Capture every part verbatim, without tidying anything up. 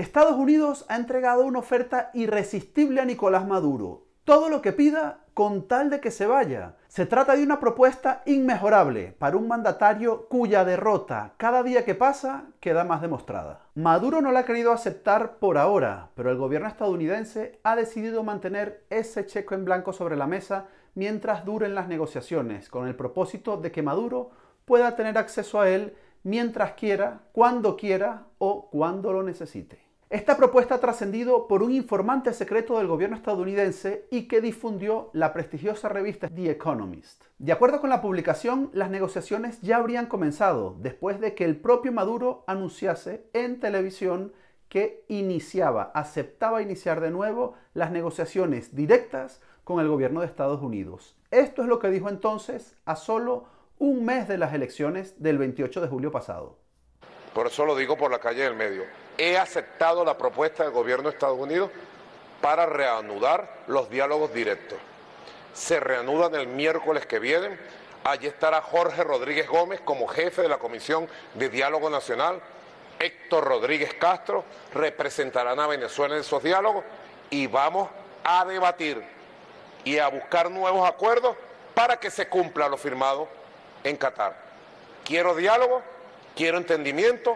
Estados Unidos ha entregado una oferta irresistible a Nicolás Maduro. Todo lo que pida con tal de que se vaya. Se trata de una propuesta inmejorable para un mandatario cuya derrota cada día que pasa queda más demostrada. Maduro no la ha querido aceptar por ahora, pero el gobierno estadounidense ha decidido mantener ese cheque en blanco sobre la mesa mientras duren las negociaciones, con el propósito de que Maduro pueda tener acceso a él mientras quiera, cuando quiera o cuando lo necesite. Esta propuesta ha trascendido por un informante secreto del gobierno estadounidense y que difundió la prestigiosa revista The Economist. De acuerdo con la publicación, las negociaciones ya habrían comenzado después de que el propio Maduro anunciase en televisión que iniciaba, aceptaba iniciar de nuevo las negociaciones directas con el gobierno de Estados Unidos. Esto es lo que dijo entonces a solo un mes de las elecciones del veintiocho de julio pasado. Por eso lo digo por la calle del medio. He aceptado la propuesta del gobierno de Estados Unidos para reanudar los diálogos directos. Se reanudan el miércoles que viene. Allí estará Jorge Rodríguez Gómez como jefe de la Comisión de Diálogo Nacional. Héctor Rodríguez Castro representarán a Venezuela en esos diálogos y vamos a debatir y a buscar nuevos acuerdos para que se cumpla lo firmado en Qatar. Quiero diálogo. Quiero entendimiento,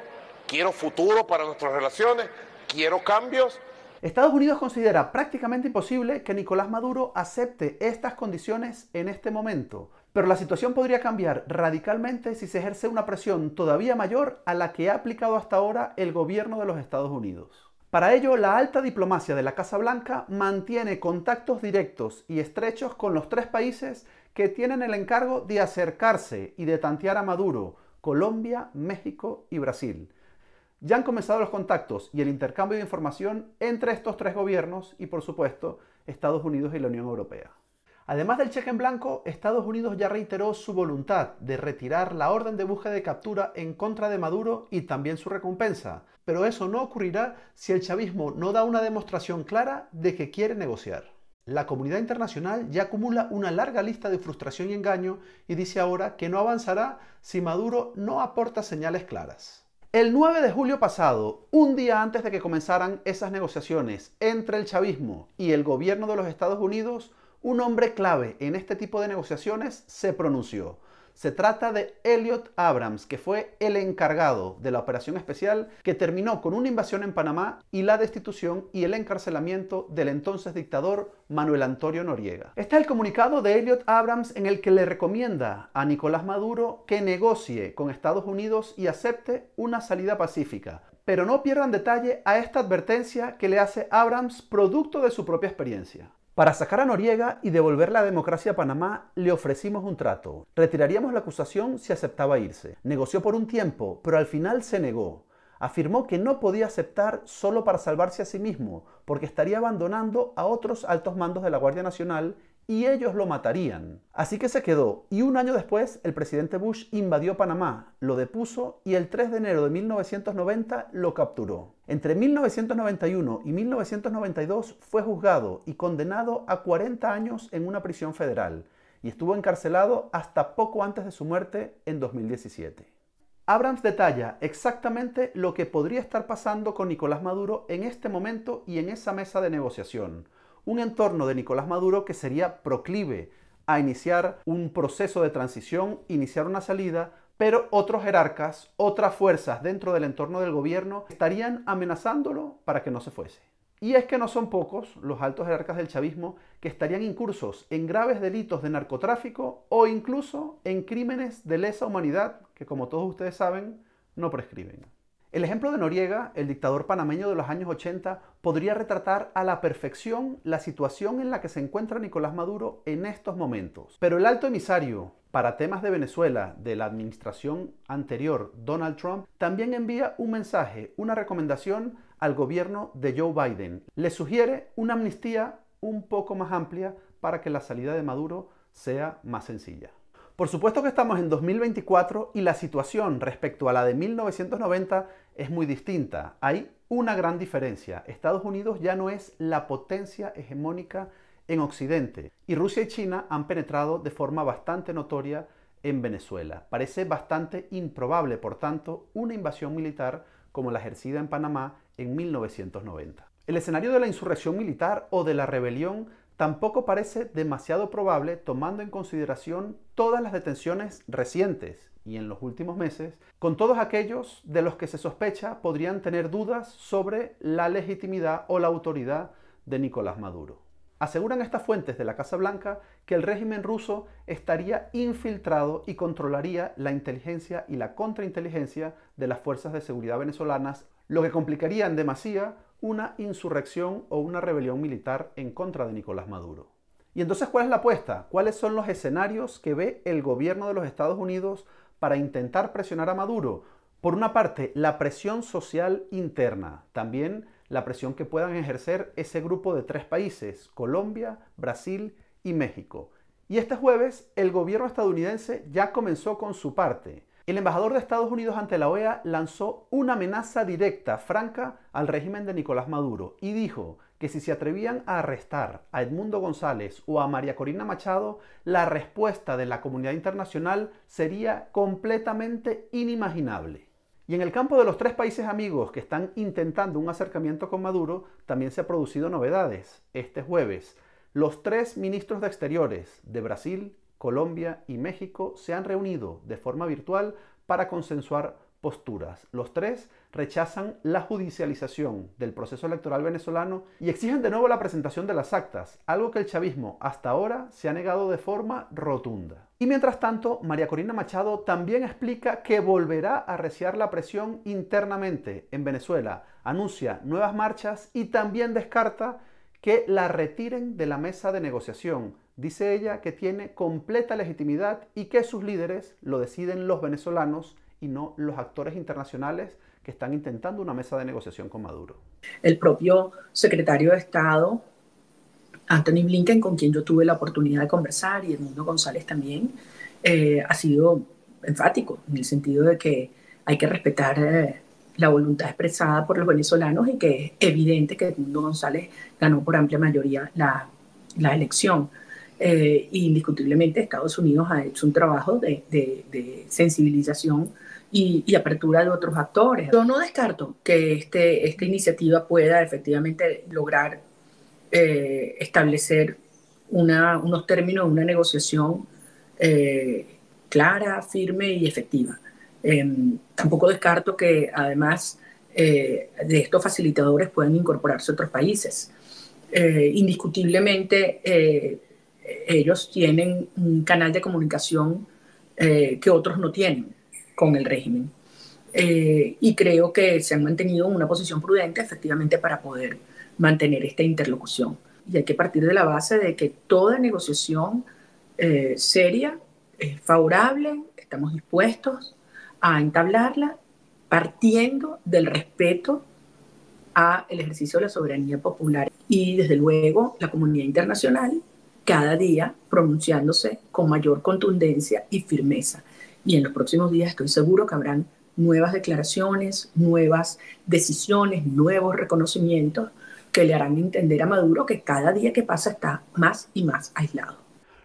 quiero futuro para nuestras relaciones, quiero cambios. Estados Unidos considera prácticamente imposible que Nicolás Maduro acepte estas condiciones en este momento, pero la situación podría cambiar radicalmente si se ejerce una presión todavía mayor a la que ha aplicado hasta ahora el gobierno de los Estados Unidos. Para ello, la alta diplomacia de la Casa Blanca mantiene contactos directos y estrechos con los tres países que tienen el encargo de acercarse y de tantear a Maduro: Colombia, México y Brasil. Ya han comenzado los contactos y el intercambio de información entre estos tres gobiernos y, por supuesto, Estados Unidos y la Unión Europea. Además del cheque en blanco, Estados Unidos ya reiteró su voluntad de retirar la orden de búsqueda de captura en contra de Maduro y también su recompensa, pero eso no ocurrirá si el chavismo no da una demostración clara de que quiere negociar. La comunidad internacional ya acumula una larga lista de frustración y engaño y dice ahora que no avanzará si Maduro no aporta señales claras. El nueve de julio pasado, un día antes de que comenzaran esas negociaciones entre el chavismo y el gobierno de los Estados Unidos, un hombre clave en este tipo de negociaciones se pronunció. Se trata de Elliot Abrams, que fue el encargado de la operación especial que terminó con una invasión en Panamá y la destitución y el encarcelamiento del entonces dictador Manuel Antonio Noriega. Este es el comunicado de Elliot Abrams en el que le recomienda a Nicolás Maduro que negocie con Estados Unidos y acepte una salida pacífica. Pero no pierdan detalle a esta advertencia que le hace Abrams producto de su propia experiencia. Para sacar a Noriega y devolver la democracia a Panamá, le ofrecimos un trato. Retiraríamos la acusación si aceptaba irse. Negoció por un tiempo, pero al final se negó. Afirmó que no podía aceptar solo para salvarse a sí mismo, porque estaría abandonando a otros altos mandos de la Guardia Nacional y ellos lo matarían. Así que se quedó, y un año después el presidente Bush invadió Panamá, lo depuso y el tres de enero de mil novecientos noventa lo capturó. Entre mil novecientos noventa y uno y mil novecientos noventa y dos fue juzgado y condenado a cuarenta años en una prisión federal y estuvo encarcelado hasta poco antes de su muerte en dos mil diecisiete. Abrams detalla exactamente lo que podría estar pasando con Nicolás Maduro en este momento y en esa mesa de negociación. Un entorno de Nicolás Maduro que sería proclive a iniciar un proceso de transición, iniciar una salida, pero otros jerarcas, otras fuerzas dentro del entorno del gobierno estarían amenazándolo para que no se fuese. Y es que no son pocos los altos jerarcas del chavismo que estarían incursos en graves delitos de narcotráfico o incluso en crímenes de lesa humanidad que, como todos ustedes saben, no prescriben. El ejemplo de Noriega, el dictador panameño de los años ochenta, podría retratar a la perfección la situación en la que se encuentra Nicolás Maduro en estos momentos. Pero el alto emisario para temas de Venezuela de la administración anterior, Donald Trump, también envía un mensaje, una recomendación al gobierno de Joe Biden. Le sugiere una amnistía un poco más amplia para que la salida de Maduro sea más sencilla. Por supuesto que estamos en dos mil veinticuatro y la situación respecto a la de mil novecientos noventa es muy distinta. Hay una gran diferencia. Estados Unidos ya no es la potencia hegemónica en Occidente y Rusia y China han penetrado de forma bastante notoria en Venezuela. Parece bastante improbable, por tanto, una invasión militar como la ejercida en Panamá en mil novecientos noventa. El escenario de la insurrección militar o de la rebelión tampoco parece demasiado probable tomando en consideración todas las detenciones recientes y en los últimos meses, con todos aquellos de los que se sospecha podrían tener dudas sobre la legitimidad o la autoridad de Nicolás Maduro. Aseguran estas fuentes de la Casa Blanca que el régimen ruso estaría infiltrado y controlaría la inteligencia y la contrainteligencia de las fuerzas de seguridad venezolanas, lo que complicaría en demasía una insurrección o una rebelión militar en contra de Nicolás Maduro. ¿Y entonces cuál es la apuesta? ¿Cuáles son los escenarios que ve el gobierno de los Estados Unidos para intentar presionar a Maduro? Por una parte, la presión social interna, también la presión que puedan ejercer ese grupo de tres países, Colombia, Brasil y México. Y este jueves el gobierno estadounidense ya comenzó con su parte. El embajador de Estados Unidos ante la O E A lanzó una amenaza directa, franca, al régimen de Nicolás Maduro y dijo que si se atrevían a arrestar a Edmundo González o a María Corina Machado, la respuesta de la comunidad internacional sería completamente inimaginable. Y en el campo de los tres países amigos que están intentando un acercamiento con Maduro, también se han producido novedades. Este jueves, los tres ministros de Exteriores de Brasil, Colombia y México se han reunido de forma virtual para consensuar posturas. Los tres rechazan la judicialización del proceso electoral venezolano y exigen de nuevo la presentación de las actas, algo que el chavismo hasta ahora se ha negado de forma rotunda. Y mientras tanto, María Corina Machado también explica que volverá a arreciar la presión internamente en Venezuela, anuncia nuevas marchas y también descarta que la retiren de la mesa de negociación. Dice ella que tiene completa legitimidad y que sus líderes lo deciden los venezolanos y no los actores internacionales que están intentando una mesa de negociación con Maduro. El propio secretario de Estado, Anthony Blinken, con quien yo tuve la oportunidad de conversar, y Edmundo González también, eh, ha sido enfático en el sentido de que hay que respetar eh, la voluntad expresada por los venezolanos y que es evidente que Edmundo González ganó por amplia mayoría la, la elección. Eh, indiscutiblemente Estados Unidos ha hecho un trabajo de, de, de sensibilización y, y apertura de otros actores. Yo no descarto que este, esta iniciativa pueda efectivamente lograr eh, establecer una, unos términos de una negociación eh, clara, firme y efectiva. Eh, tampoco descarto que además eh, de estos facilitadores puedan incorporarse otros países. Eh, indiscutiblemente eh, ellos tienen un canal de comunicación eh, que otros no tienen con el régimen. Eh, y creo que se han mantenido en una posición prudente efectivamente para poder mantener esta interlocución. Y hay que partir de la base de que toda negociación eh, seria es favorable, estamos dispuestos a entablarla partiendo del respeto al ejercicio de la soberanía popular y desde luego la comunidad internacional cada día pronunciándose con mayor contundencia y firmeza. Y en los próximos días estoy seguro que habrán nuevas declaraciones, nuevas decisiones, nuevos reconocimientos que le harán entender a Maduro que cada día que pasa está más y más aislado.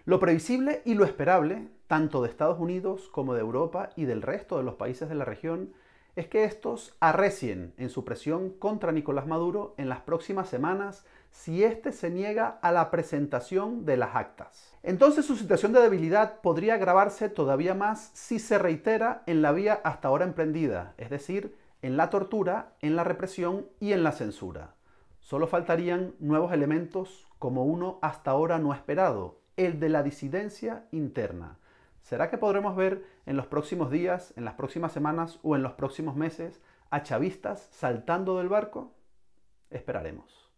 Lo previsible y lo esperable, tanto de Estados Unidos como de Europa y del resto de los países de la región, es que estos arrecien en su presión contra Nicolás Maduro en las próximas semanas si éste se niega a la presentación de las actas. Entonces su situación de debilidad podría agravarse todavía más si se reitera en la vía hasta ahora emprendida, es decir, en la tortura, en la represión y en la censura. Solo faltarían nuevos elementos como uno hasta ahora no esperado, el de la disidencia interna. ¿Será que podremos ver en los próximos días, en las próximas semanas o en los próximos meses a chavistas saltando del barco? Esperaremos.